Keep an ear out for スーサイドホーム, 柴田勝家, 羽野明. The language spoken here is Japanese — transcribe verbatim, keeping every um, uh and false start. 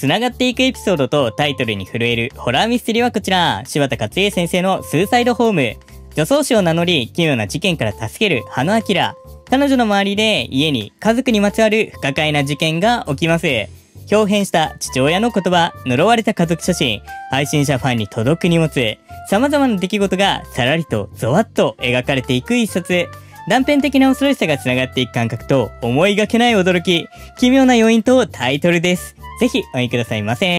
繋がっていくエピソードとタイトルに震えるホラーミステリーはこちら、柴田勝家先生のスーサイドホーム。女装師を名乗り、奇妙な事件から助ける羽野明。彼女の周りで家に家族にまつわる不可解な事件が起きます。豹変した父親の言葉、呪われた家族写真、配信者ファンに届く荷物、様々な出来事がさらりとゾワッと描かれていく一冊。断片的な恐ろしさが繋がっていく感覚と思いがけない驚き、奇妙な要因とタイトルです。ぜひお読みくださいませ。